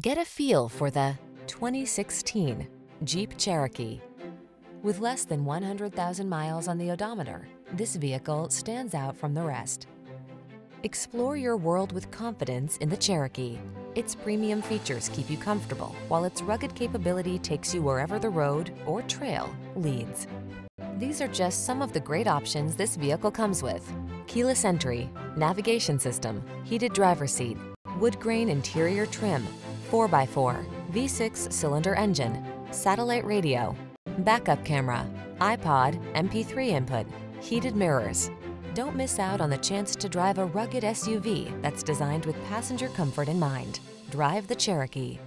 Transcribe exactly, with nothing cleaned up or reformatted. Get a feel for the twenty sixteen Jeep Cherokee. With less than one hundred thousand miles on the odometer, this vehicle stands out from the rest. Explore your world with confidence in the Cherokee. Its premium features keep you comfortable, while its rugged capability takes you wherever the road or trail leads. These are just some of the great options this vehicle comes with: keyless entry, navigation system, heated driver's seat, wood grain interior trim, four by four, V six cylinder engine, satellite radio, backup camera, iPod, M P three input, heated mirrors. Don't miss out on the chance to drive a rugged S U V that's designed with passenger comfort in mind. Drive the Cherokee.